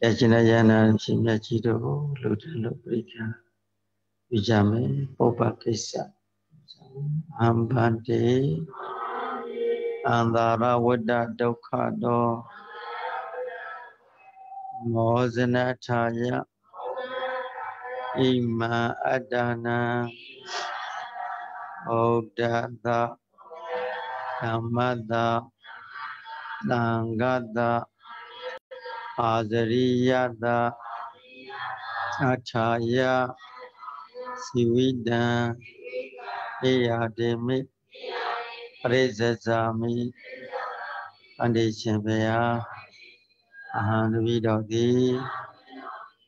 Yajinayana Simyajido Ludalo Brika Vijame Popa Kesa Hambante Andara Veda Dokado Mozenataya Ima Adana Odada Amada Nangada Azariyada Achaya Sividan Eyademi Rezazami Andeshambaya Ahanvidagi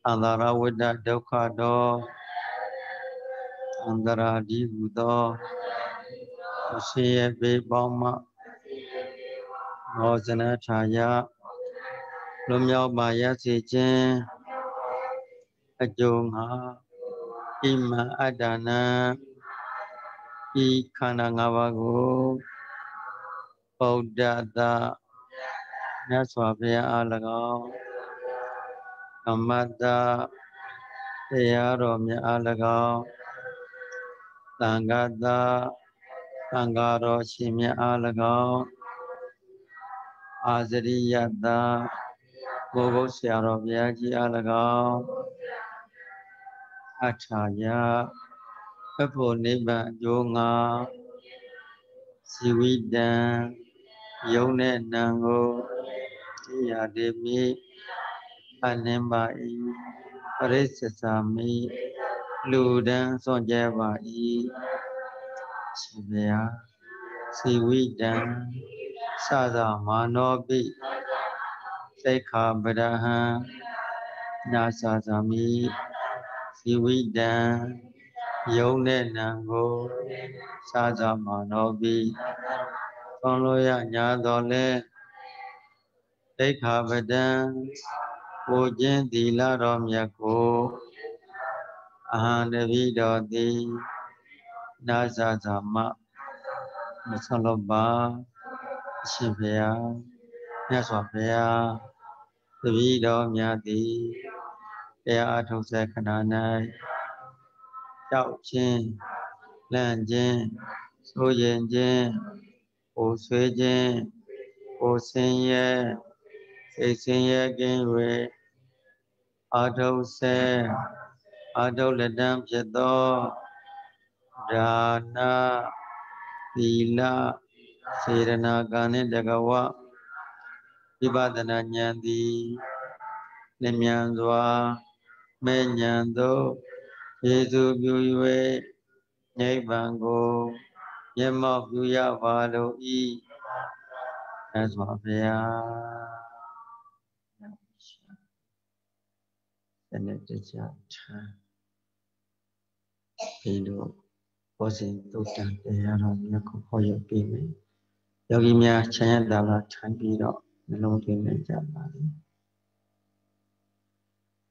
Andara Veda Dokado Andara Divudo Asiya Bebama Mozana Chaya Lumyo Baya Sechen Ajongha Ima Adana Ikana Ngavago Bodhada Nyaswabhya Alagao Kamada Eyaromya Alagao Tangada Angaro Shimya Alagao Azariyada Gogo Syarovyaji Alagao Achaya Aponiba Jonga Siwidan Yonet Nango Yademi Anembai Resesami Ludan Sonjebai Sivya Siwidan Sadamanobi Sekhabadaha Nasasami Siwidan Yone Nango Sadamanobi Sonloya Nyadole Sekhabadan Ojen Dilaram Yako Ahanavidodi Nasasama Masaloba Shivya, Nyaswabhya, Davido Myadi, Pya Atose Kananai, Chao Chen, Lan Chen, So Yen Chen, O Sui Chen, O Sen Ye, Se Sen Ye Genwe, Ato Se, Ato Ledam Cheto, Dana, Dila, Sirana Gane Dagawa Vibadana Nyandi Nemyanzwa Menyando Yesu Gyuwe Nyebango Yemok Gyuya Valo I Aswabhya Senetijata Pido Posin Tutan Teharam Yako Hoyo Pime Yogimya Chanya Dala Chanbiro Melodine Jamari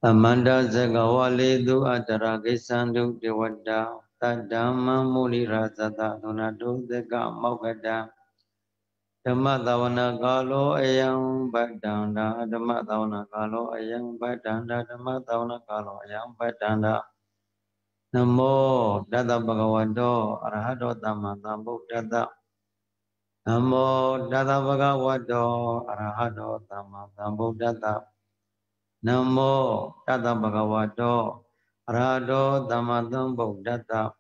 Amanda Zagawale do Adarage Sandu Dewada Tadama Muli Razada Donado Zega Mogada Damadavana Galo Ayam Badanda Damadavana Galo Ayam Badanda Damadavana Galo Ayam Badanda Namo Dada Bhagavado Arahato Dhammata Buddhata Namo Dada Bhagavado Arahato Dhammata Buddhata Namo Dada Bhagavado Arahato Dhammata Buddhata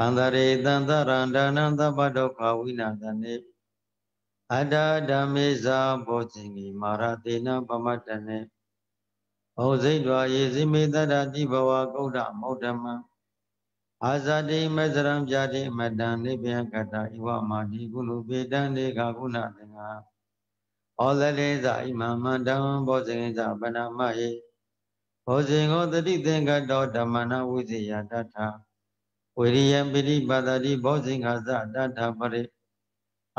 Andare Danda Randa Nanda Badoka Vinadane Ada Dameza Botingi Maradena Pamatane Ozeidwa Yezimeda Dadi Bhava Gouda Modama Azadi Mazaram Jadi Madan Nibiankata Iwa Madi Gulu Bedan Negaguna Denga. All the days I Mamandam Bosing is Abanamae. Bosing all the Dinga Dota Mana Wizi Yadata. William Bidi Badadi Bosing Aza Data Bari.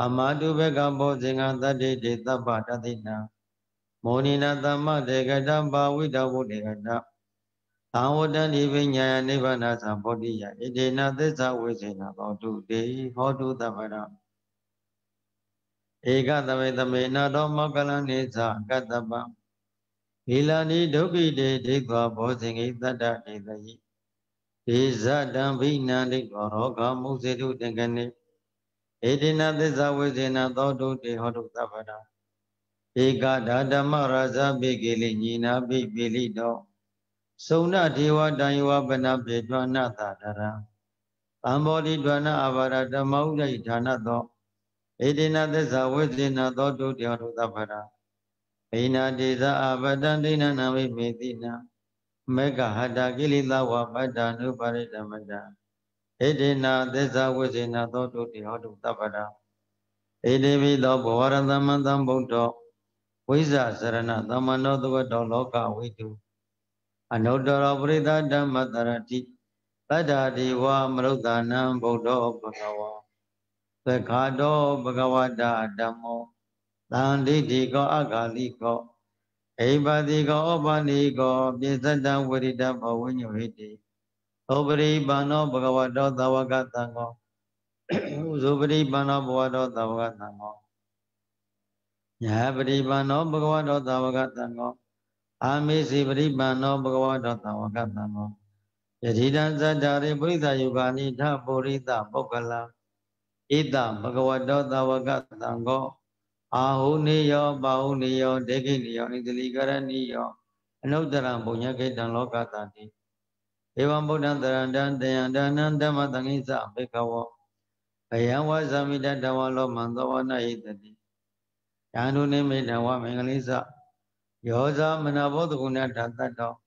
Amadu Begam Bosing Azadi Dita Badadina. Monina Dama Degadamba without Degada. Awodan Ivanya Nivana Sambodia, Idina, this always in about 2 days, or do the Vada. Eka tavetame nado makala nesa katapa. Ilani doki de dikwa bosing itada netayi. Isadam vina dikwa roka musidu dengane. Edina desawezena dodu de hodu tavada. Eka dadama raza begili nina bibili do. Sona diwa daiwa bana bedwana tadara. Amboli dwana avarada maula idana do. Edina desa within do to the Arudavara. Ina desa avadandina navi medina. Mega hadagili lawa badanu paridamada. Edina desa within a do to the Arudavara. Edevi loborazamadam boto. Wiza serana damano the Doloka we do. Another of Rida damadarati. Badadi wa mrudanam bodo bagawa. The Kado Bhagavada Damo, Dandidi go Agaliko, Ebadi go Obanigo, Bizada Widida Bawinuriti, Obri Bano Bhagavado Dawagatango, Zubri Bano Bhagavado Dawagatango, Yabri Bano Bhagavado Dawagatango, Amisibri Bano Bhagavado Dawagatango, Yadidan Zadari Brida Yugani Taburida Bokala. Idam Bhagavado Dawagatango, Ahuniyo, Bahuniyo, Deginiyo, Nidiligaraniyo, Anodaram Bunyaketan Lokatati, Evan Budandarandan, Deandanandamatangisa, Bekawo, Ayawa Zamida Dawalo Mandawana Idadi, Yanuni Medawa Mengalisa, Yoza Manaboduna Tatato,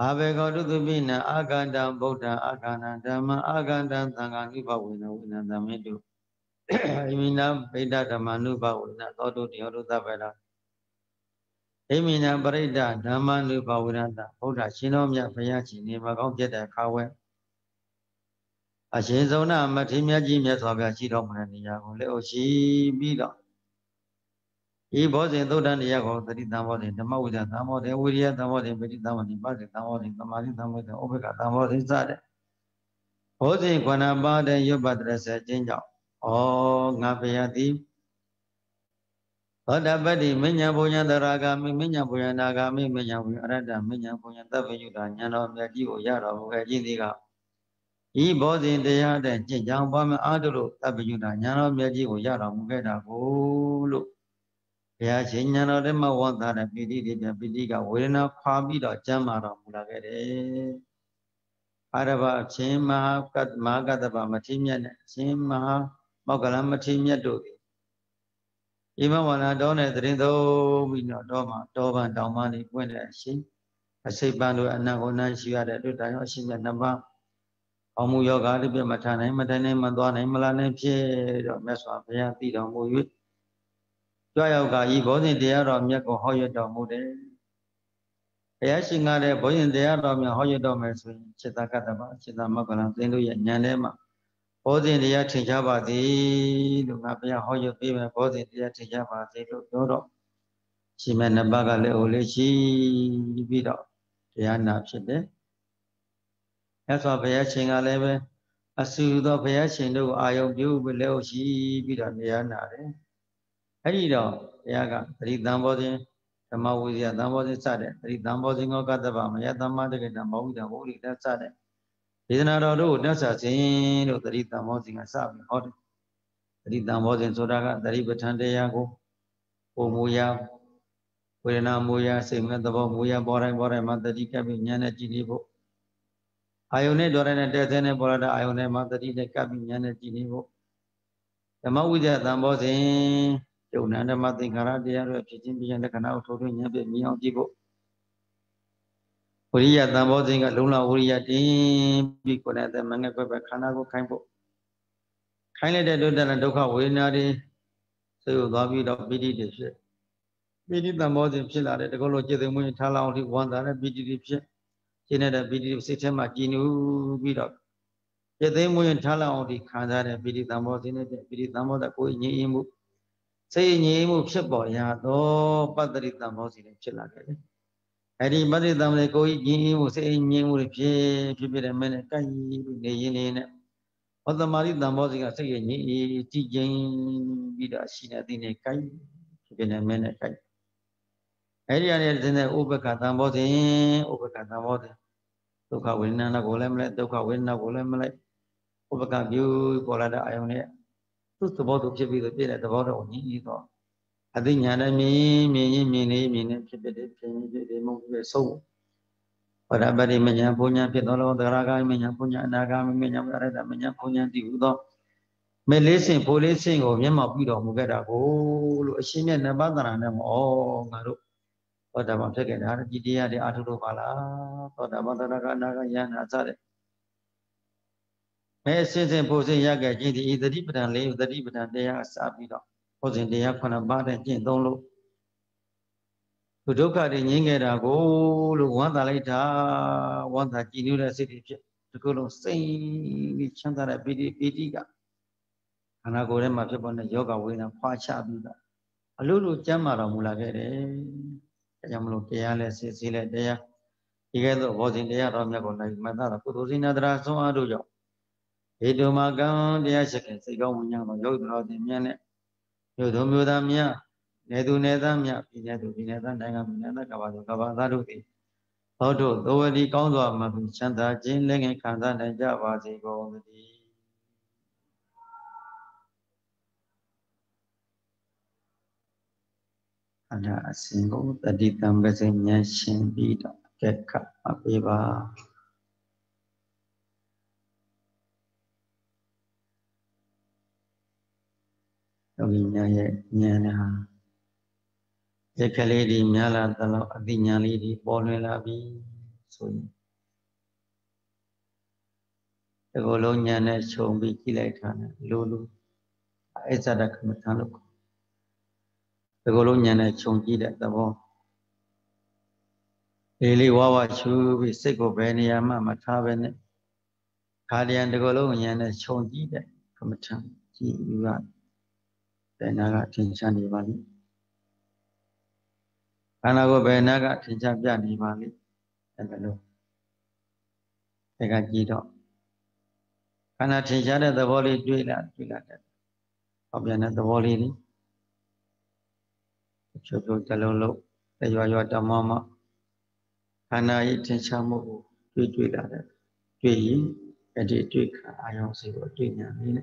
Abegotubina, Agandam Bota, Aganandama, Agandan Tanganiba Winamidu. Emina Beda Damanuba Wina Toto Diodavera. Emina Breda Damanuba Winanda, Oda Chinomia Payachi, Nemagoga Kawe. Ashenzona, Matimia Jimia Togachidom and Yago, Leoshi Bida. He was in Dodan Yago, the Damo, the Mauda Damo, the Uria Damo, the Bedidamo, the Bazi Damo, the Maritamo, the Obeka Damo, the Zade. Ozi Guanaba, the Yubadress, Jinja. Oh, Napiati. But Abadi, Minabuya, the Ragami, Minabuya, Nagami, Minabuya, Minabuya, the Vayudan, the Dio Yaro, Vajiniga. He bought in the yard and Jinjang Bama Adulu, the Vayudan, the Dio Yaro, Veda, Hulu. Yachinano de Mawanta, the Pidi, the Pidiga, Wilna, Kabi, the Jamara, Mulagade. Araba, Chima, Kat Magadaba, Matinia, Chima, Mogalamatinia do. Even when I don't have Rindo, we know Doma, Dova, and Domani, when I say Bandu and Nagona, she had a good diocese and number. Omuyoga, the Matana, Matana, Madonna, Malan, Pierre, or Mesopia, Pete, or Mood. Joyoga, he was in the air of Yako Hoya Domude. Yashing out a boy in the air of Hoya Domes, Chitakataba, Chitamakan, Zindu, Yanema. Both in the Yachijabati, Lumapia, Hoyo Piva, both in the Yachijabati, Doro, Chimanabaga, Leolechi, Vida, Diana Chide. That's what Payaching Aleve, a suit of Payaching do I of you below she, Vida, Diana. Harido, Yaga, three Dambodi, the Mawizia Dambodi Sade, three Dambodi Okataba, Yatamadi, the Mawida, Holy, that Sade. Isn't that a road? That's a sin of the Rita Mosing and Sabi Hot. Rita Mosin Sodaga, the Ribatan de Yago, Omuya, Purenamuya, Segmentabo, Muya, Bora, Bora, Matadika, Vignana, Geneva. Ione Dorana Desene Borada, Ione Matadika, Vignana, Geneva. The Mawida Dambosin, Jonanda Matingara, the Arab Chitin, the Canal Toru, Yabe, Mion Divo. Uriya Dambozing at Luna Uriya Dim, because at the Mangakoba Kanago Kampo. Kindly they do the Nadoka Winari, so you love it of Bidi Dipship. Bidi Dambozing Shilla, the Goloji, the Munitala only one that a Bidi Dipship, Jenna Bidi System at Ginu Bidok. Yet they Munitala only Kandan and Bidi Dambozin, Bidi Dambo that go in Yimu. Say Yimu Shipboya, no, but there is Dambozin in Chilla. Anybody down the go, you say, you will appear to be the men, What the Marid Nambozica say, Tijan Vidashina Dinekai, Benemenekai. Area then Ubekatambozi, Ubekatambozi. Toka Winana Golemlet, Toka Winna Golemlet, Ubekam you, Golada Ionia. Two to both of you at the border of Nino. I think Yanami, meaning, so. Pada bari menyapunya pitolo daraga menyapunya naga menyapunya ada menyapunya diudo melesing polesing o nyama pido mugada ko lo asinya na badana na o ngaro pada mate ke dar jidia de aturo bala pada badana ka naga yana sare mesin posin yakka jin di idari padan le idari padan teya sa pido posin teya khona ba de jin thong lo Dukkha de Ningera go, Wanda later, Wanda Jinura city to go sing with Chantara Bidiga. And I go them up upon the yoga with a pacha. A little Jamara Mulagere, Jamlokiale, Cecilia there. Together was in there on the go like Madara Pudusina Draso Adujo. Edumagan, the Ashaka, Sigomia, Yoga, the Miane, Yodomia. Nedu Nedamia, Pinedu, Pineda, Nangamina, Kavado, Kavadaruki. Although, though the Kondo of Mabuchanda, Jin Ling and Kandan and Javazi go and a single, the deep numbers in Yashin beat up, get cut up, Eva. Yogina, The Kaledi Mala, the Nyalidi, Bolmelabi, so the Golonian show be Kilatan, Lulu, Ezadak Metaluk. The Golonian show did at the wall. Lily Wawa shoe with Sego Beniama, Mataven, Kali and the Golonian show did at Comatan, Givan, the Naga Tinshani Valley. Anago Benaga, Tinjabia, Nivali, and the Lou. Tegajido. Ana Tinjada, the volley, Duila, Duila, Obiana, the volley. Chutu, the Lolo, the Yoyota Mama. Ana Tinshamu, Duila, Dui, and the Duke, I don't see what Duina,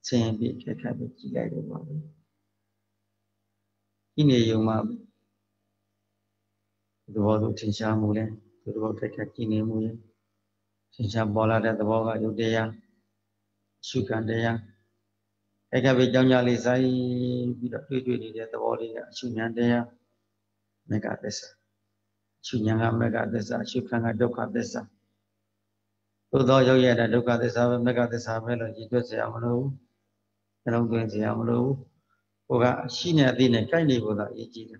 saying, be Kakabi, like the volley. In a young The world of Tinsha Mule, the world of Kakini Mule, Tinsha Bola, the Boga Udea, Sukandea, Egavijanya Lizai, with a pretty at the body, Sunandea, Megadessa, Sunyanga Megadessa, Sukanga Doka Dessa. Although you had a Doka Dessa, Megadessa, Melody, Amano, and I'm going to Amano, Oga, Shina Dine, kindly with that Egypt.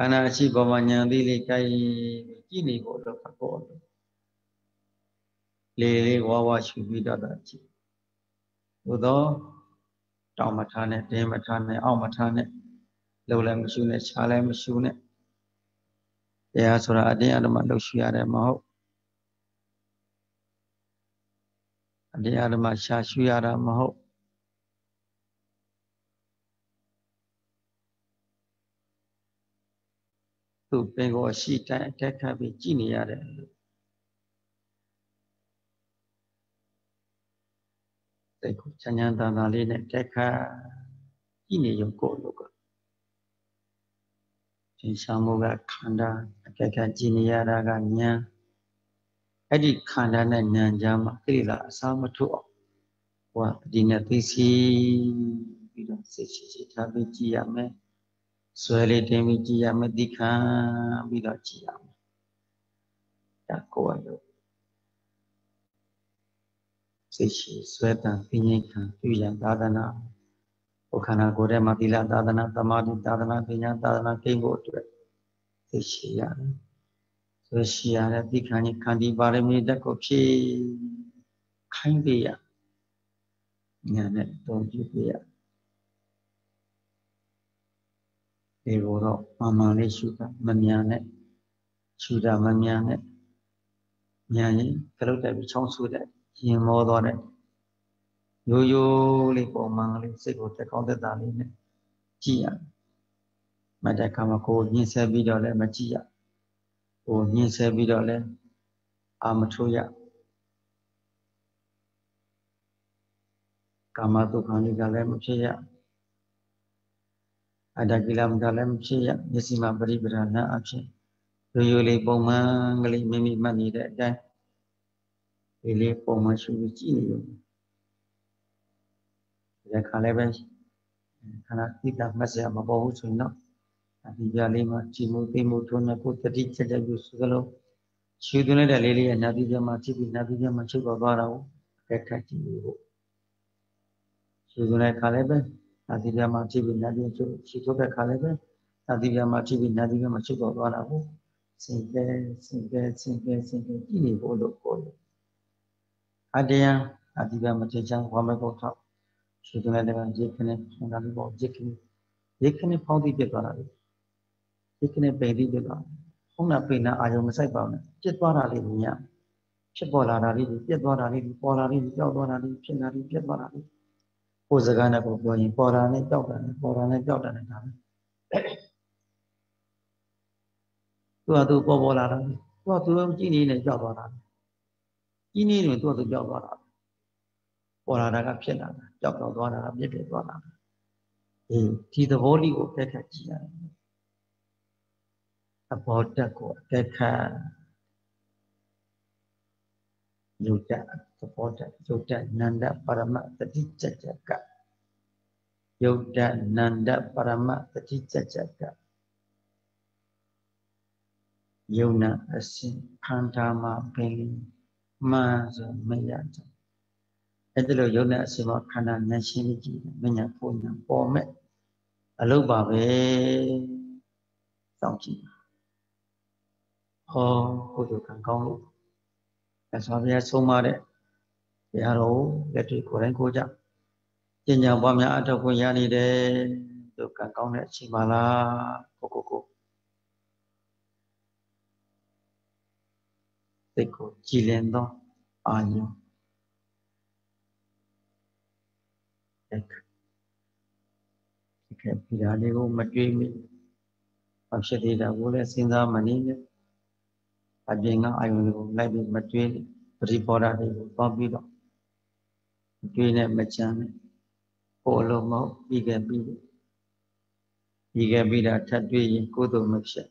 Ana si bawanya lili kai kini ko do ko lili wawa shubi da da chi udo taw ma tha ne de ma tha ne aw ma tha ne lo lai ma shu ne cha lai ma shu ne ya so ra atin adama lo shu ya de ma ho atin adama sha shu ya da ma ho To bring or she can be genial. They could Chananda Nalina Teka in a Yoko look. In Samuga Kanda, Teka Geniada Ganya Eddie Kanda and Nanjama Krila Samatu. What dinner this he don't say she have Swelly Demiji Amadica Vidachiam. Yakoyo. Sishi, sweat and pinica, Uyan Dadana. Okana Gorema Dila Dadana, Damadi Dadana, Pina Dadana came over to it. Sishian. So she had a decani candy baremi decochi. Kind beer. Yanet, don't you beer. They were up, Mamma Leshuka, Maniane, Suda Maniane, Miani, Pelota, which also that in more on it. You live for monthly sick with the counted darling. Chia. Matacama called Nisavidole Machia. Oh, Nisavidole Amatuya. Kamatu Kandigalem Chia. Adagilam Galem Chia. Nisima Bribana Achi. You live for monthly, maybe money that day. You live for much which you. The Calabas cannot pick up Massa Mabo, so not. And the Yalima Chimuti Mutuna put the teacher that you swallow. Children at a lily and Navija Machi with Navija Machi Babarao, that catching you. Children at Calabas, Navija Machi with Navija, she took a Calabas, Navija Machi with Navija Machi Babarao, sing there, Kili Bolo Polo. Adia, Navija Machijan, Wamago top. Children at the Jaconet and Alibo Jaconet. Jaconet Pondy Jebari. Jaconet Baby Jebar. Hona Pina Iomasabana. Jetbarali Nia. Chebolari, Jetbarali, Polari, Jobonari, Chinari, Jetbarali. Ozagana going Porane, Jordan, and Ami. Tuadu Bobolarani. Tuadu Gini and Jobarani. Gini and Tuadu Jobarani. Oranaga Piana, Doctor Donna, Baby Donna. The holy of Tetia about the Teca Yuta, supported Yuta Nanda Parama, the teacher Jacka Yuta Nanda Parama, the teacher Jacka Yuna, a sin, Kantama, Penny, Maza, Mayata. Hello, Yona Siva Kana Nationality, Minapuna, Formet, Aluba, Donkey. Oh, who you can call. As we are so married, they are all that we couldn't go down. Jinya Bamia Atapoyani de, you can call it Shimala, Cococo. They go Chilendo, are you? Piralego Madrid, Pashadida Wolas in the Manila, Adena, I will live in Madrid, Ripora de Bobido, Dina Machane, Polomo, Bigabida, Tatui, Kudo Macha.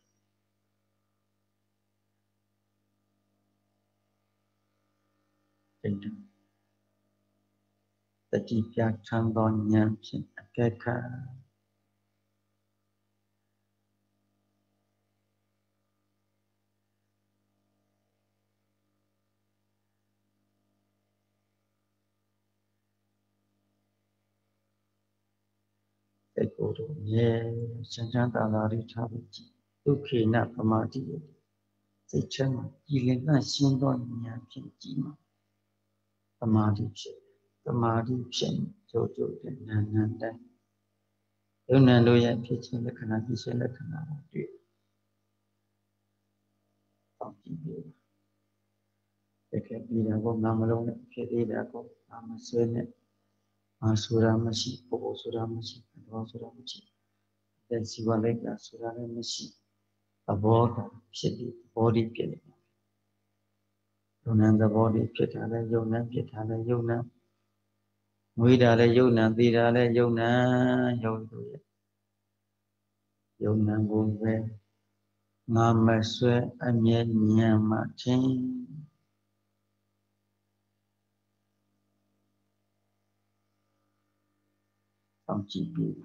The Tipia Chandon Yamchin, Akeka. They go to Yen, Sanjanta Lari Tavichi, Luki Napamati, the Chama, Ilena Sindon Yamchin, Jima, Amadi. The Mardi Chen, Jojo, and Nanda. You know, you are pitching the Canadians and the Canadians do. Talking you. They can be the Namalone, Kedako, Amasene, Masuramashi, Osuramashi, and Osuramashi. Then Sivaleka, Suramashi, a border, Shedi, body pillar. Yonan the body, Ketana, Yonan. We are a Yona, we are a Yona, Yona go there. Mamma swear, I'm yet near my chain. Some cheap people.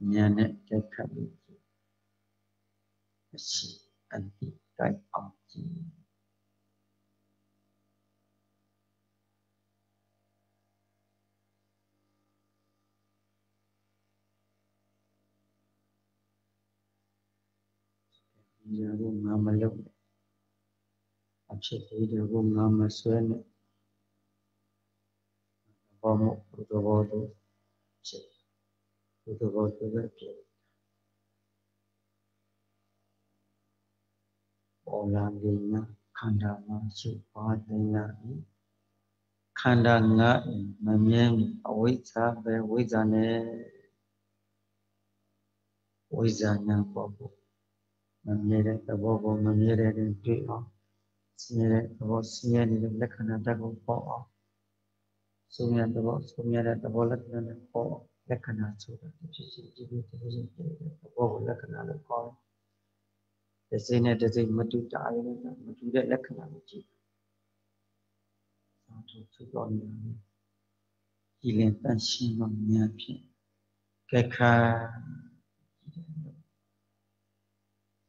Nyanet that cabbage. She and the type of tea. Jago Namalab Achati Jago Namaswen Bomo Pudavodo Chip Pudavodo Vecchio Olangina Kandama Supadina Kandanga Mamiem Awita Wizane Wizana Bobo. Mamere the Bobo Mamere and Pio, Sierra was near the Lekanatago Paw. Soon at the boss, who made at the wallet and the paw, Lekanatu, which is the Bobo Lekanata call. The Senate is a Matuta Island, Matuta Lekanati. He lent a sheen on Yapi. Kaka.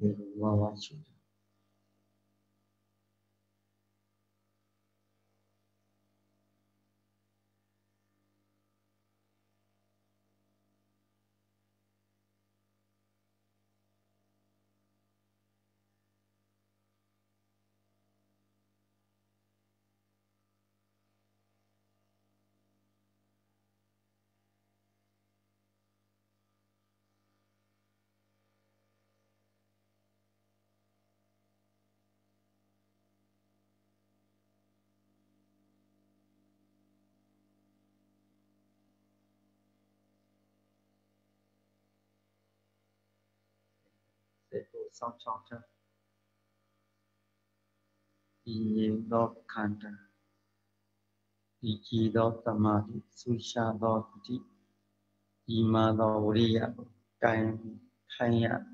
They were watching. Some chapter in dog canter, Iki dog tamati, Susha dog tea, Ima dog ria, Kanya,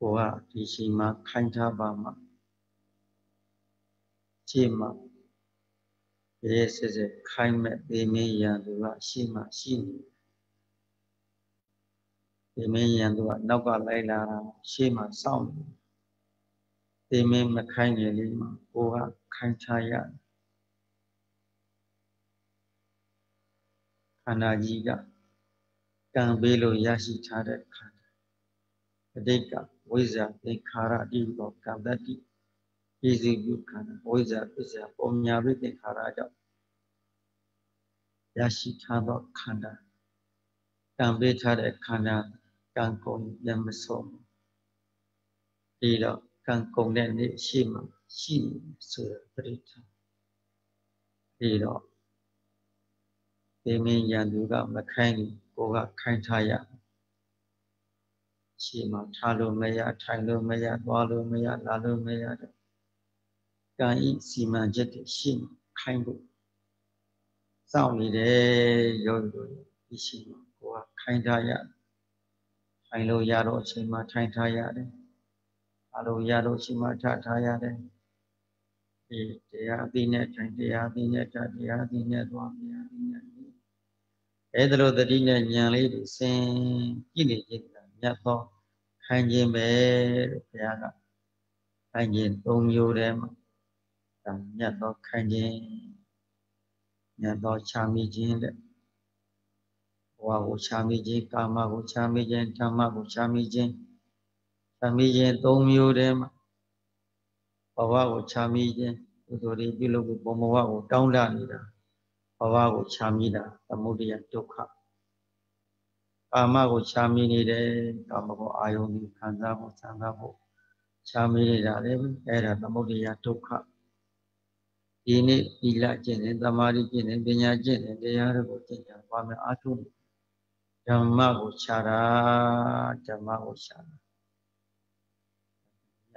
Oa, Ishima, Kanta Bama, Chima, yes, is a kind met the mea, the Rashima, Shini. They may and what Naga Laila Shema sound. They may Makanya Lima or Kantaya Kanajiga Gambelo Yashi Tadaka Kadeka, Wizard, the Kara Dingo Kandati, Easy Yukan, Wizard is a Omyari de Karada Yashi Tadok Kanda Gambeta de Kana. Kangkong yang mesum, tidak kangkong dan ni sima sini sudah berita, tidak demi yang juga makan gua kain tayar, sima talu maya, walu maya, lalu maya, kain sima jadi sima kain bu, sahul deh, jodoh sima gua kain tayar. I know Yaro Shima Tayade. Hello Yaro Shima Tayade. They are the net and they are the net one. Either of the dinner young lady saying, Gilly, Yapo, Hanging Bear, Piana, Hanging, Om Yurem, Yapo, Hanging, Yapo, Chami Jin. Wow, Chamiji, Kama, Chamijin, Tama, Chamijin, Chamijin, don't mute them. Wow, Chamijin, Udori, Bilu, Bomoa, Downlanida, Wow, Chamida, Tamudia, Toka, Kama, Chamini, Kama, Ioni, Kanzabo, Sanabo, Chamida, Era, Tamudia, Toka. In it, Ilajan, and Damarijin, and Benajin, and the Arabo, and Wame Atum. Jamago Shara,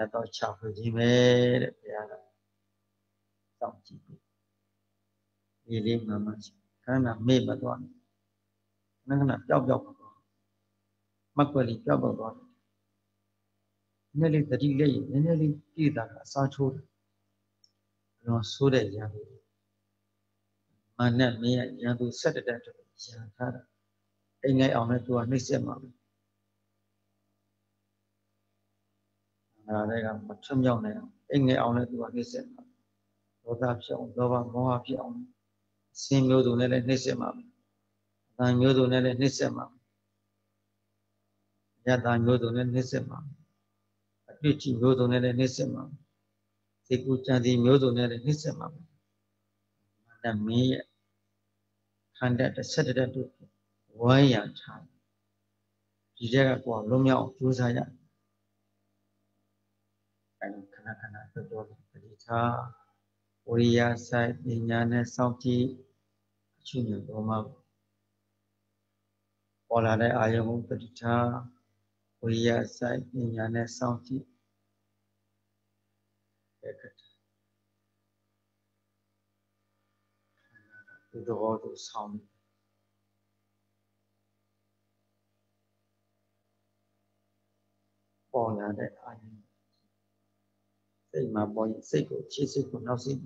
Yato Chapujime, Piara, Tauti, Ilim, Kana, Mabadon, Nana, Dog, Makwali, Dobagon, nearly the delay, nearly either a satchel, no soda yadu. Mana mea yadu set it at Yakara. In a honor to a missimum. In a honor to a missimum. Without your lover, more of your own. Seem you do not a missimum. Than you do not a missimum. Yet I know do not a missimum. Richie Yodo Nenisima. Sekucha the Yodo Nenisima. Madame Mia Kanda Saturday to Wayan Time. Jera for Lumia of Juzaya. And Kanakana the door of the guitar. Oria side in Yana Sauti. Junior Roma. All other Ayamu the guitar. Oria side in Yana Sauti. The door to sound. All other Ayamu. Say my boy, say go, chase it for nothing.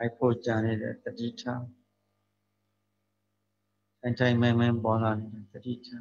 I put Janet at the detail. And I may born on the detail.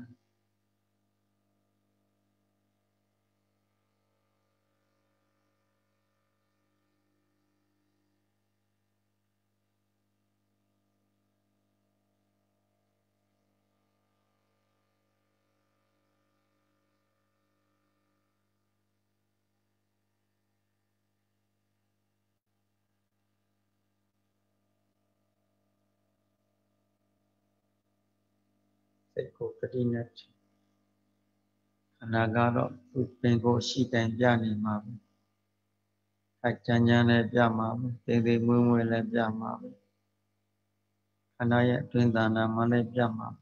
They go for dinner. Kanagaro, Bengo, Sheet and Yanni, Mamma. Kajana, Yamma, they move with Yamma. Kanaya, Twindana, Male, Yamma,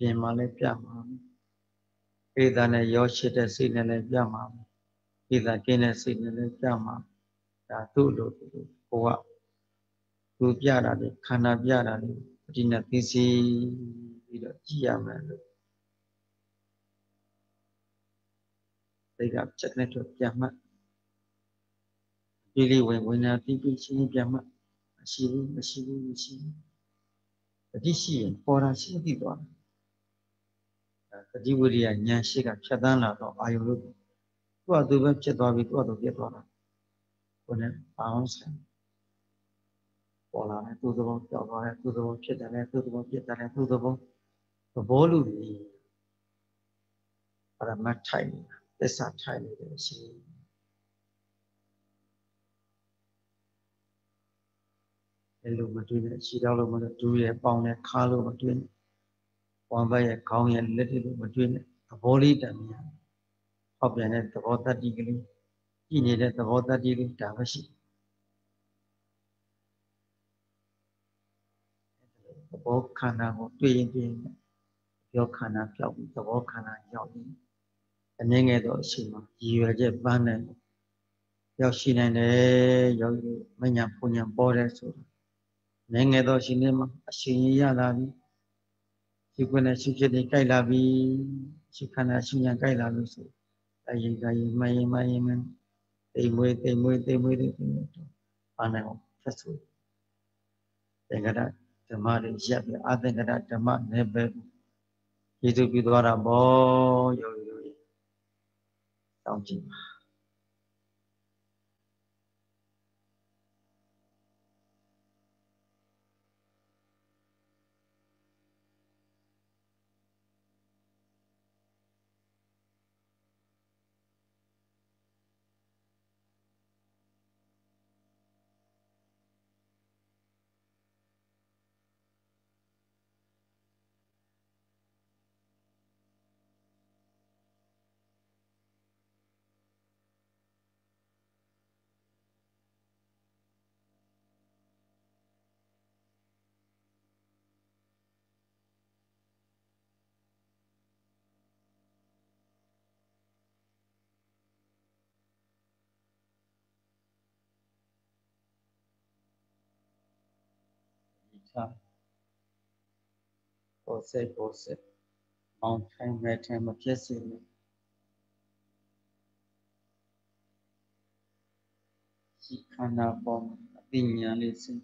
Yamale, Yamma. Pidana, Yoshita, Signal, Yamma. Pida, Gina, Signal, Yamma. Tatu, Goa. Rubiara, Kanabiara, Dina, Pisi. They got checked to Yama. Really, when I think she knew Yama, she will, But this year, for us, she did one. The Dibuli and Yashika Chadana or Ayuru. Who are the Webchador with what of your daughter? When it bounced him. All I do the work, I do the work, I do the work, I do the work. The volume but I'm not timing. That's not timing. Hello, Madonna, she dollar Madonna, a pound at Carlo Madonna, one by a county and little Madonna, a volley damn. Obviously, at the water degree, he needed the water degree damage. The boat canna go to your cana, the volcano, yawning. And then at Oshima, you are just banning Yoshina, Yogi, Mania Punyan borders. Then at Oshinema, Shinya Lavi, Chicana Shikani Kailavi, Chicana Shinya Kailavi. I am my man. They wait. And I press with. They got that the mother, Jabi, I think that the mother never. It will be what a boy. Pose, mountain, red time of Jesse. Sikana Bom Vinya Listen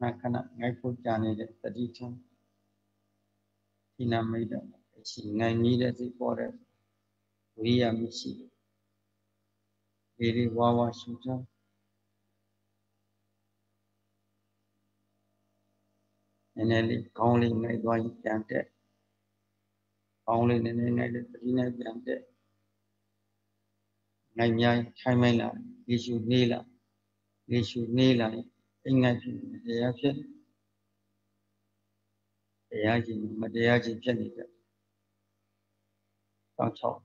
Nakana Naipo Jani the teacher Tina Maida Machine. I need as a forest. We are missing. Very Wawa Sutra. And then calling my going chanted. Calling and then I did dinner chanted. Nanya, Chimela, Vishu Nila, Vishu Nila, Ingajin, Deajan, Deajin, Madeajin, Janitor. Don't talk.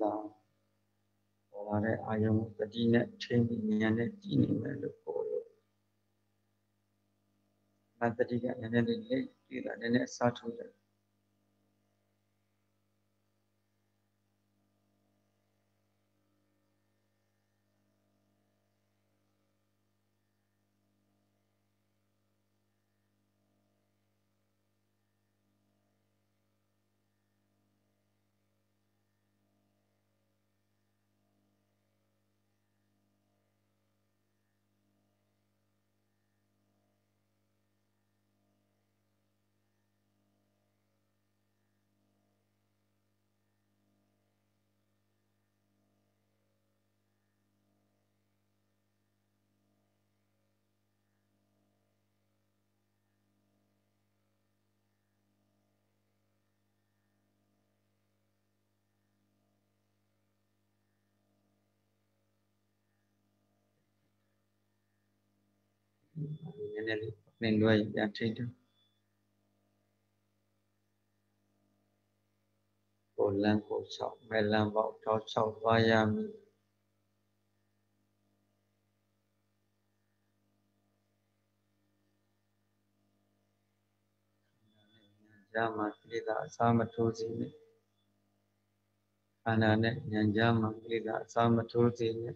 Down or I am the dinner changing and a team and look for you. But the digger and then the dealer and a Saturday. And then when we are treated for Lanko South, Melam, Bauta South, Miami. Jama, Lida, Samatuzi, Anane, Yanjama, Lida, Samatuzi.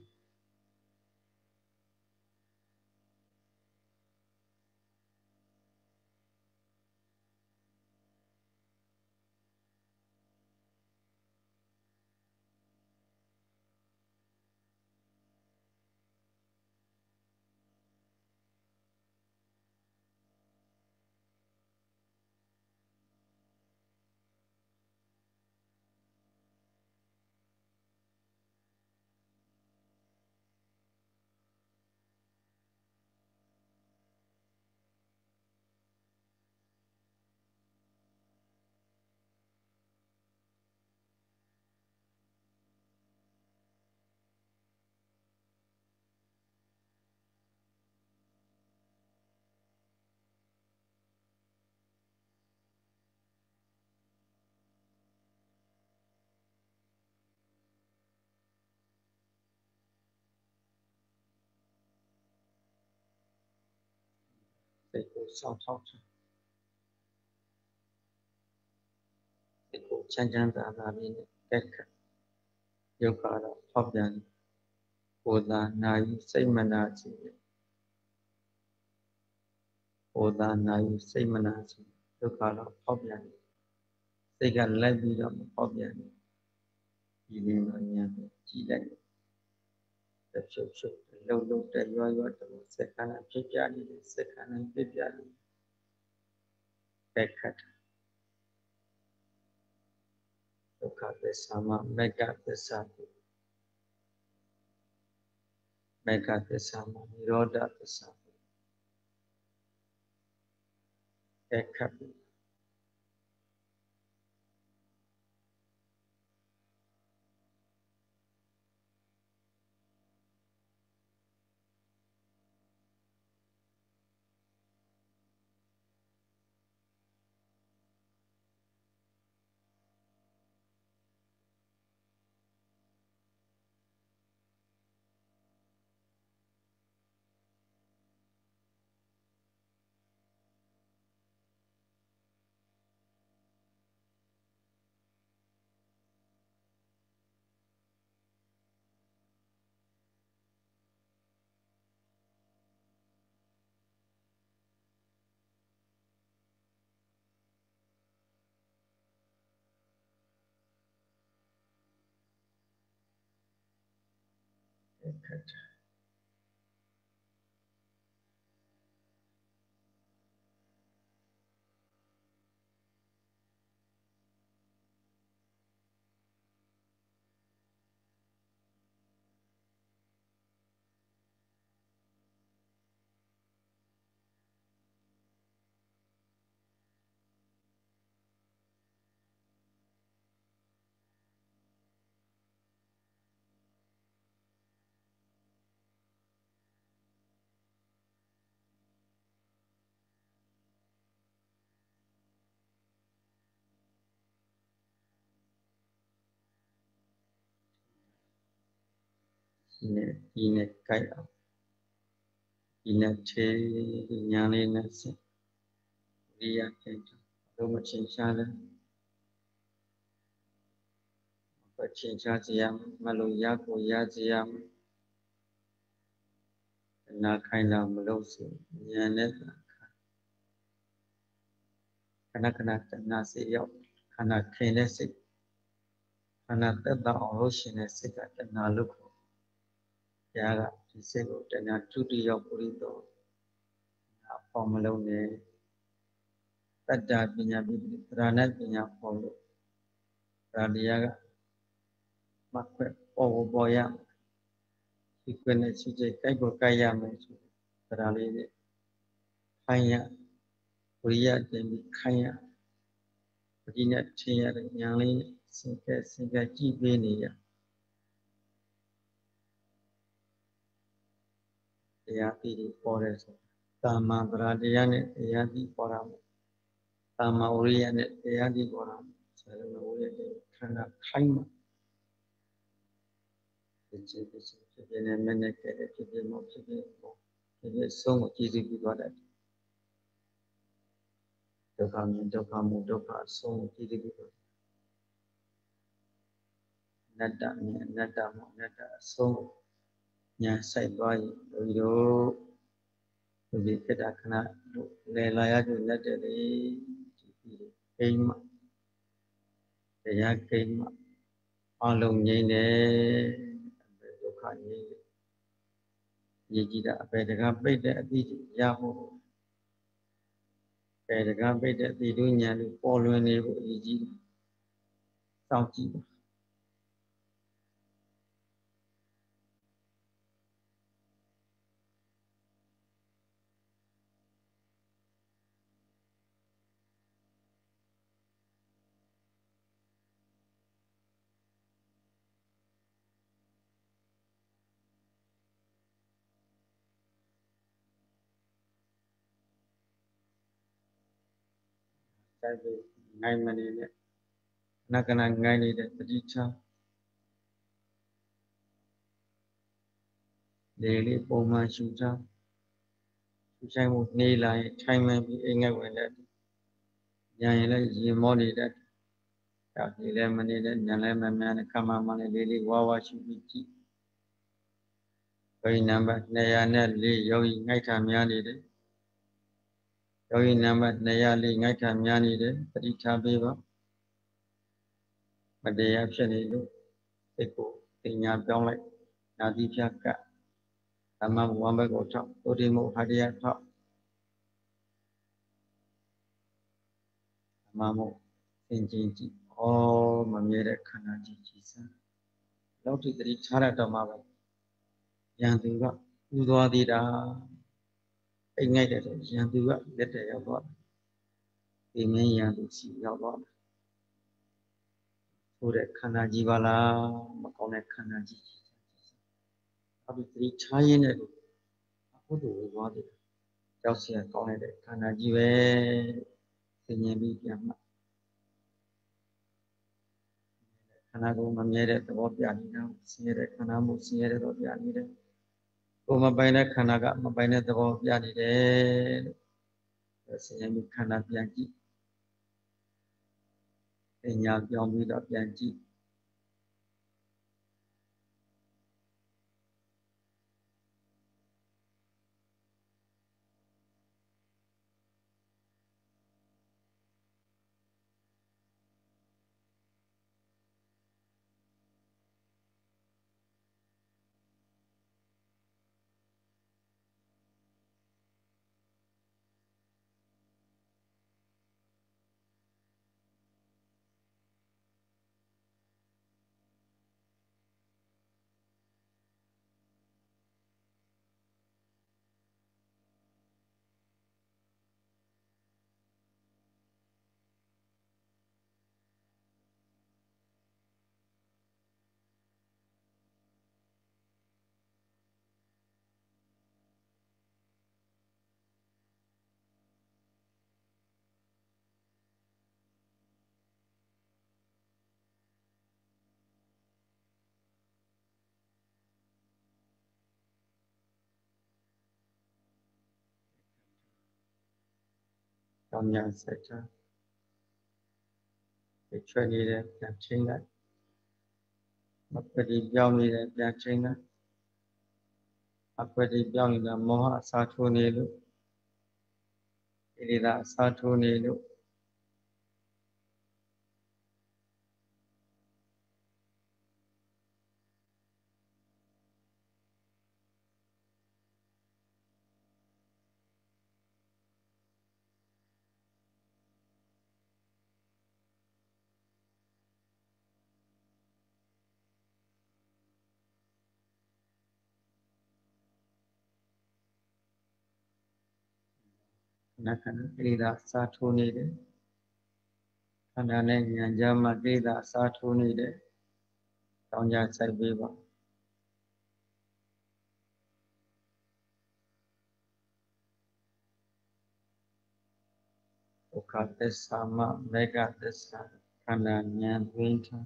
They could change the decker. You got a problem for the naive seminars. For the naive seminars, you got a problem. They can let me on the problem. You know, the church. Look at your second and Pipiani, Beckett. Look at the summer, make up the sun. Megadesama, Nirodha Desama, Ekabhi. Inekaya, inache, inyane nase, riya keta, doma chinchada, apa chinchadiyam, maluya koyadiyam, nakayla malosu, nyaneta, kanakata nase yop, kanakinesik, kanakata oroshinesik at naluku. Yara, he said, and I took the opurito. Formalone that Darbina Ranat Bina Polo Radiaga Macquet over Boyam. He went as you take Kago Kayam, Rale Kaya, Ria de Kaya, Rina Chia, Yalin, Sinka, Sinka, Gibinia. Yati forest, Tama Bradianet, Yadi Poram, Tama Orianet, Yadi Poram, Salamaway, Kana Kaima. The chief is to be a menace to be motivated. It is so much easy to go at. Dokamudoka, so much easy to go. Nada, so. Nya sai boy yo we get a kana le laya ju let de keima ya keima along ngai ne dukha ngai ye ji da ape daga pait de ati ya ho ape daga pait de ati lu nya lu paw lwin ne bo ye ji saw ji. Ngai mani ne, nakana ngai ne de padicha. Daily poma chuta, chuchai mo ne lai chai mai bi engai wen de. Nyan le yin mo ne de, ta ni le mani de nyan le ma ma ne kama ma ne daily wa wa chu bi chi. Bai number 204 yogi ngai tha mya ne de. Yogi number 204 ngai tha mya ni de paritha pe ba madaya phet ni lu sait ko tinya pyaung lai na ti phya ka tama wan bait ko thok todi mo hadiya thok tama mo sin chin chi o ma mye de khana chi chi san lauk ti tari chha da ta ma ba yang juga udah tidak ingat dari yang juga dari Allah ingat yang dusy Allah udah karena jiwa lah makanya karena jiwa tapi tercaya nih aku tuh udah tidak jauh sih kalau nih karena jiwa senyabi yang खाना को मम्मीरे तो बहुत यानी ना सीरे खाना मुसीरे तो यानी रे को मबाइने खाना का मबाइने तो बहुत यानी रे ऐसे यमी खाना यानी यानी यामी तो यानी Còn nhận sẽ cho để chơi đi để nhà trên đấy mặc về đi giao đi để nhà trên đấy mặc về đi giao đi là moha sa thu ni lu đi là sa thu ni lu Nakana Lida Satu needed. Kanane Yanjama Lida Satu needed. Donya Sabiba. Okate Sama Mega Desa Kananyan Winter.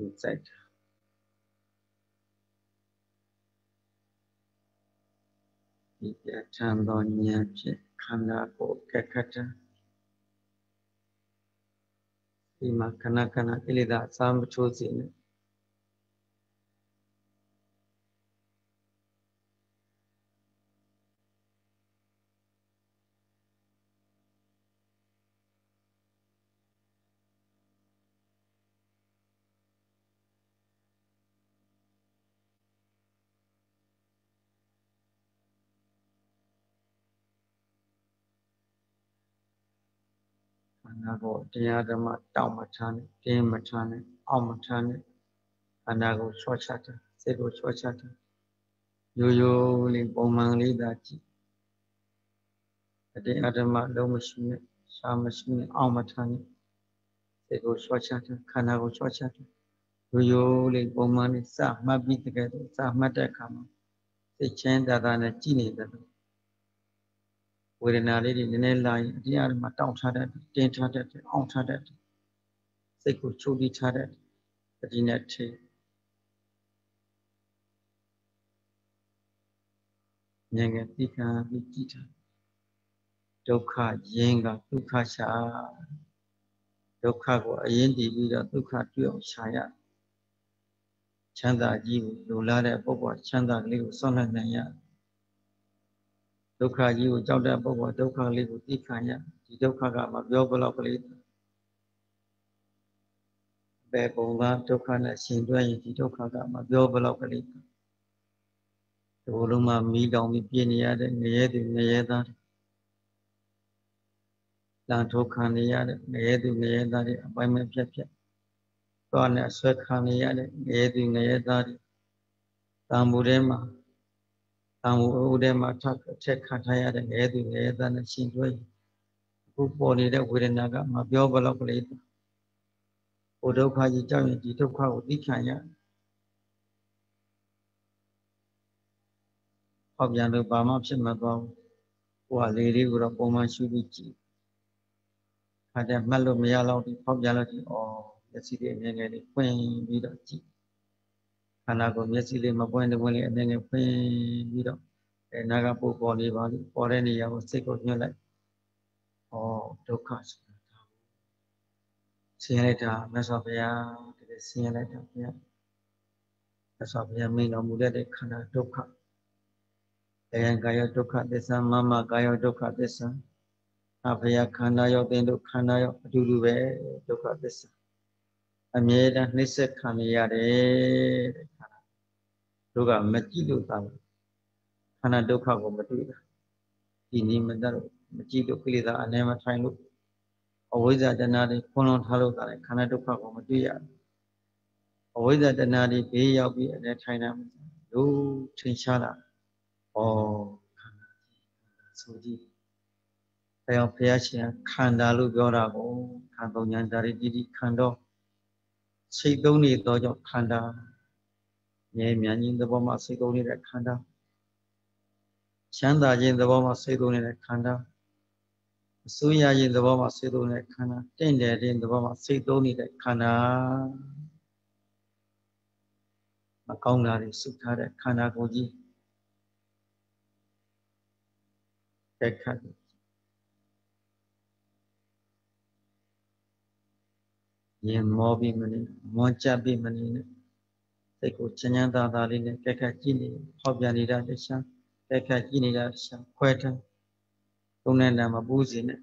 Inside. Tandonia Kanako Kakata Ima Kanakana Ilida Sam chosen Anago Diadama Dalmatani, Dimatani, Almatani, Anago Swachata, Sego Swachata, Yoyo Limbomani Dati, Diadama Lomashmi, Samashmi, Almatani, Sego Swachata, Kanago Swachata, Yo like Oman is Sahma beat together, Sahmata Kama. They change that on a chini that within a lady in a line, dear Matau Tadat, Dentat, Aunt Tadat. They could show each other at dinner tea. Yangatika, Vikita, Doka, Yanga, Dukasha, Dokago, Yendi, Vida, Duka, Tio, Shaya. Chanda you Lulada Boba, Chanda Liu Sonanaya Doka you Jada Boba, Doka Liu Dikaya, Dokagama, Yobalopoli Babola, Dokana Sindway, Dokagama, Yobalopoli the Uluma Midon Pinyad, Nayadu Nayada Lantokaniad, Nayadu Nayada, by my Japia. On a circumniad, aiding a daddy. Tamburema Tamudema check Katayad and aiding a than a shinway. Good body that with a naga, my biobola later. Odoka Yitani Toka Dikaya of Yanu Bamapshin Mabo, who are lady with a woman should be cheap. Had a mellow meal popularity or Yesterday, and then without tea. And I go yesterday, my boy, and then a pain without a Nagapo Bolivali or any of us take of your life. Oh, Dokas. Senator, Mesopia, the Senator, Mesopia, mean or Mudet, Kana Doka. And Gaia Doka, the son, Mama Gaia Doka, the son. Avia Kanayo, then Dokanayo, Duluwe, Doka, the son. I made a Nissa Kamiade Doga Majido Kanadoka Maduda. He named that Majido Kilida, I never try look. Always at the Nadi Ponon Halo that Kanadoka Maduya. Always at the Nadi Bay of the China Do Chinchana or Kanati. I am Piacia Kandalu Gorabo, Kandonian Dari Kando. She don't need the Kanda. Yea, man in the Boma say don't need a Kanda. Chanda in the Boma say don't need a Kanda. Suya in the Boma say don't need a Kana. Tender in the Boma say don't need a Kana. Makonga is Sutta Kana Goji. Yen Mobi Mani, Moncha Bimani, they could Chananda Dalina, Kakakini, Hobyanida, Kakakini, Quetta, Unana Mabuzin,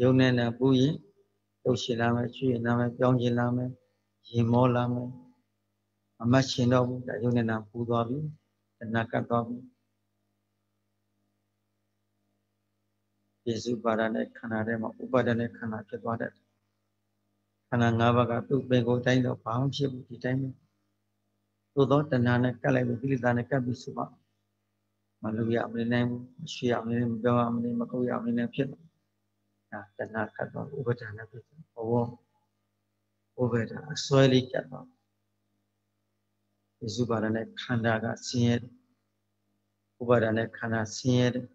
Yonana Bui, Yoshilama, Chianama, Yongilame, Himolame, Amashinobu, the Yonana Budabi, the Nakadabi, Izubarane Kanadema, Ubadane Kanakadadat. Anangavaga took Bego Time of Poundship with time. To thought the Nana Kalabili Danaka Bisuba. Maluya Ablinam, she Ablinam, Belam, Makuya Ablinapship. The Nakata over the Naka over the soily cattle. Zubarane Kandaga seed. Ubarane Kana seed.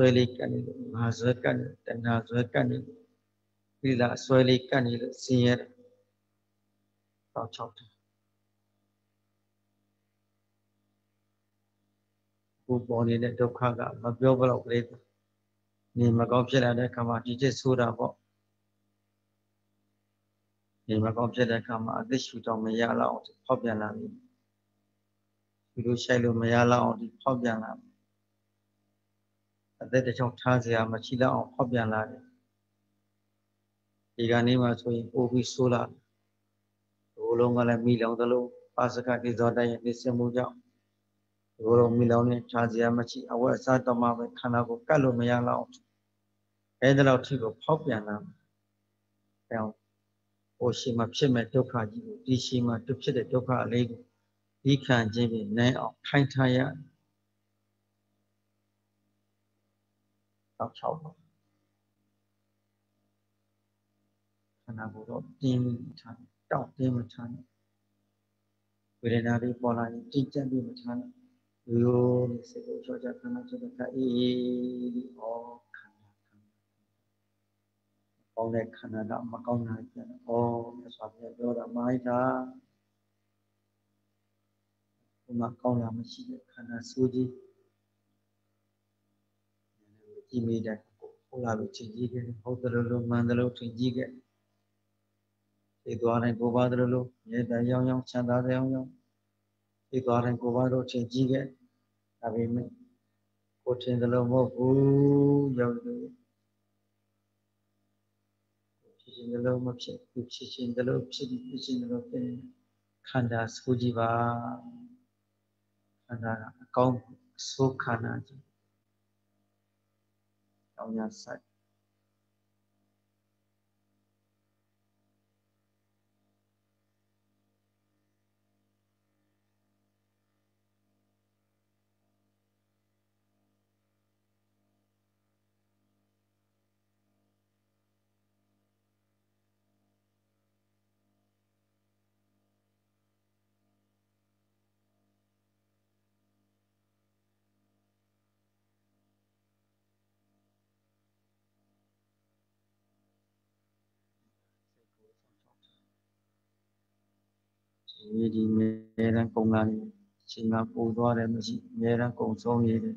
Soily canil, Hazard canil, and Hazard canil. Villa soily canil, seer. Touch out. Who born in the Dokaga, Mabioba of later. Nimagobja and the Kamati Suda. Nimagobja the Kama, this shoot on Mayala or the Pobianami. You do shallow Mayala or the Pobianami. That the Chong Tazia Machida on Hobyan Lade. Iganima to Obi Sula, Ulonga Milodalo, Pasaka Gizoda and Nissemuja, Rolo Milone, Tazia Machi, our Sadama, Kanago, Kalumia Lout, Edel Tigo Hobyanam, Oshima Chima Doka, Dishima Dupchida Doka Lego, Ikan Jimmy, Nay of Kaintaya. Chowder. Khanda Ye di me ran kong lan chin ma pu twa de ma chi me ran kong song ye de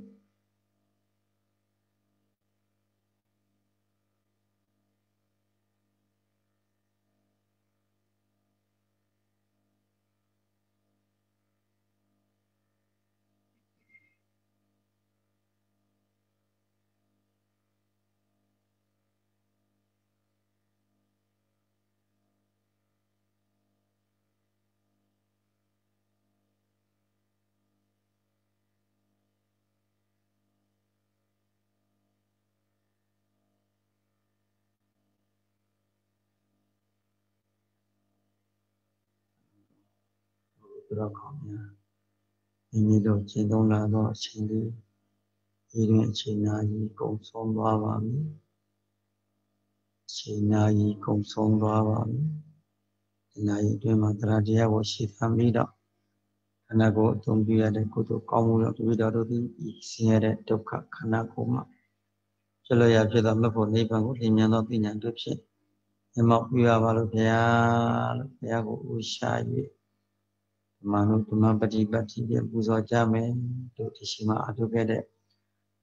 Manu to my body, but he was a German, to Tishima altogether.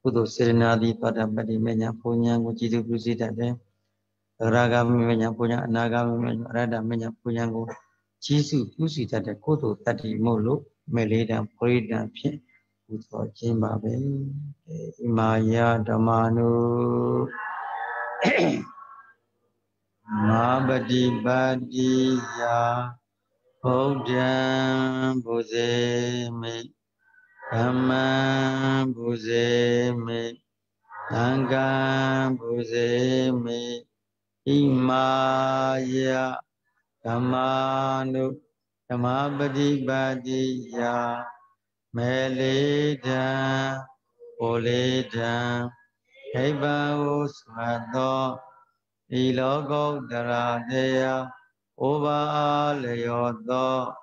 Put the serenadi, but a body mania punya, which is a visit at them. Ragam mania punya, Nagam, Rada mania punyango. Chisu, pussy at the Koto, that he molo, Melade and Parade and Pin, who thought Jimbabe, Imaya, Damano. Mabadi, badi, ya. Bodham Bodhe me, Dhamma Bodhe me, Sangha Bodhe me, Himaya Dhammanu Dhammabadi Badiya Meleda Poleda Hebao Swadho Ilogo Dharadeya Ova Leodo,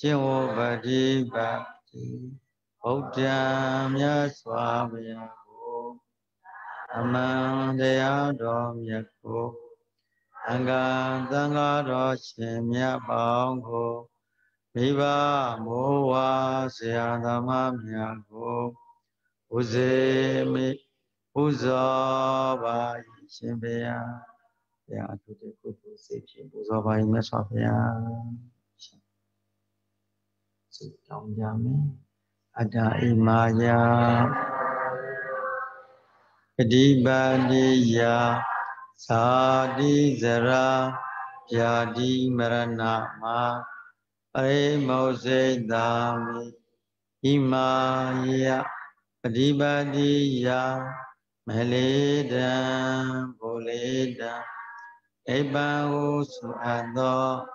Jehovah Dibati, Otam Yaswamiago, Amandea Domiago, Angandanga Roshemia Bango, Viva Moa Siandamamiago, Uzemi Uzova Ishimea. Yeah, I could say she was over in mess of sit down, Yami Ada Imaya Adibadiya Sadi Zara Yadi Maranama Ay Mose Dami Imaya Adibadiya Meleda Boleda Ebao Suado,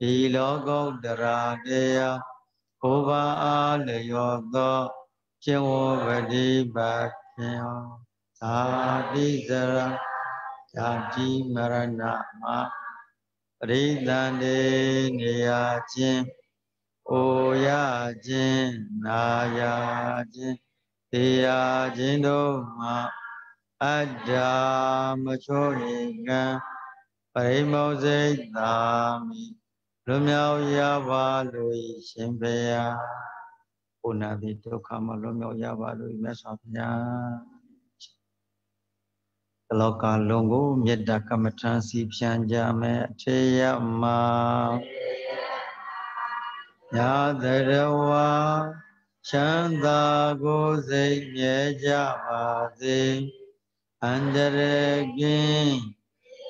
Ilogo Daradea, Ova Aleodo, Jehovah Dibakeo, Sadi Zara, Yadi Maranama, Ridande niya jin, oya jin, naya jin, tiya jin doma, adya machoringa, parimose dami, lumyao yava lui shimbeya, unavito kama lumyao yava lui mesapya. Loka longo yedda kamatansi pyanja me cheyama yadarawa chanda go sei meja bade anjaregin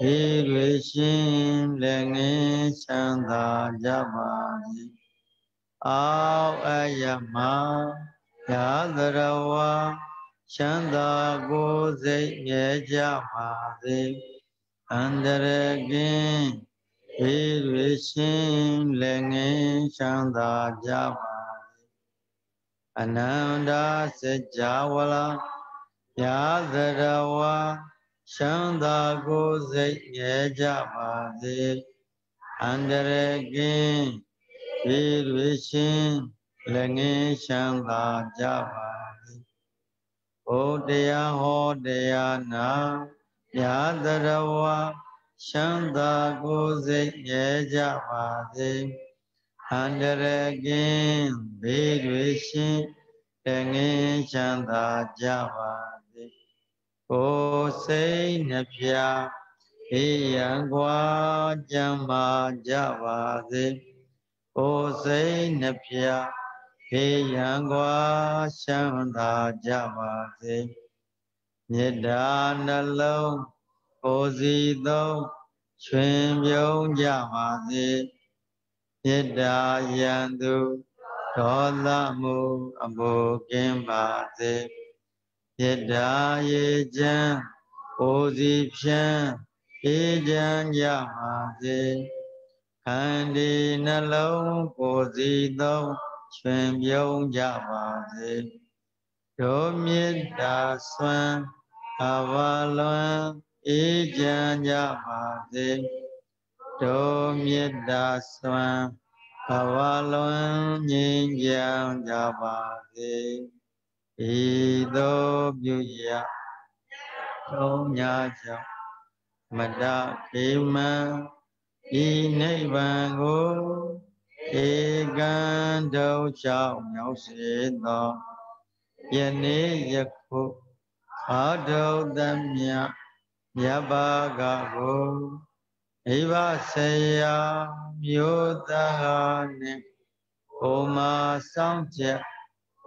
hilwishin lengi chanda jabadi au ayama yadarawa Chanda go ze yeja made andaragin virvishin lenge chanda javade ananda se javala yadarawa chanda go ze yeja made andaragin virvishin lenge chanda javade O deya na yadarawa shanda go ze yeja vade andaragin virvishin lengi chanda javade O sei nepya iyangwa jama javade O sei nepya Piyangwa Shanda Javade Nidana Lo Ozido Shwimyo Javade Nidayandu Dolamu Amogimbade Nidayejan Ozipshan Ijan Javade Kandina Lo Ozido Shwem Yong Javade, Domida Swan, Avalon, Ejan Javade, Domida Swan, Avalon, Ejan Javade, Edo Buya, Domyaja, Madakima, Inevango. Egan do chao miao se do yene yakho ado damya yabaga ho eva seya yodhane oma samche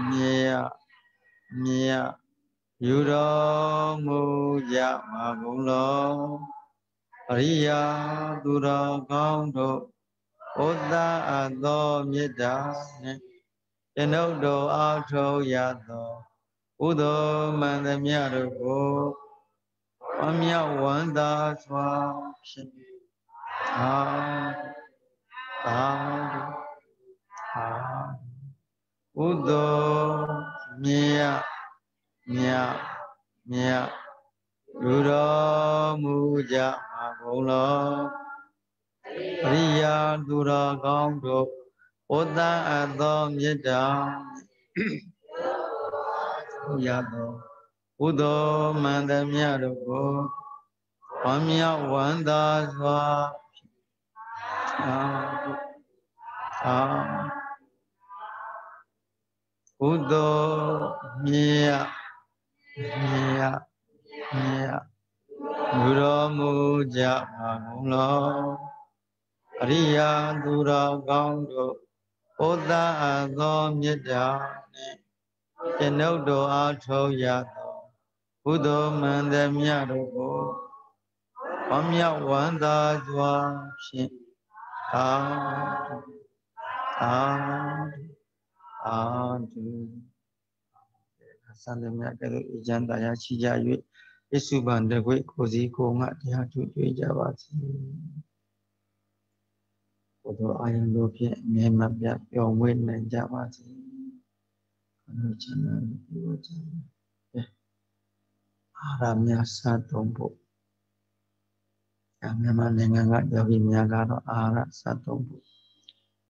Nya Nya Yudomu Yamagulo Riya Dura Gaundo Oda Ado Mida, Yenodo Alto Yado, Udo Mandamiago, Amia Wanda Swap, Udo Mia, Mia, Mia, Udo Muja Agolo. Riya Dura Gaundo, Oda Adam Yeda Yado, Udo Mandamiago, Amia Wanda Zwa, Udo Mia, Mia, Mia, Udo Muja Magolo. Riya Dura Gaundo, Oda Ado Midane, Yenodo Alto Yado, Udo Mandamiago, Aramnya satu. Kami memang dengan agak jauh ini agak arah satu.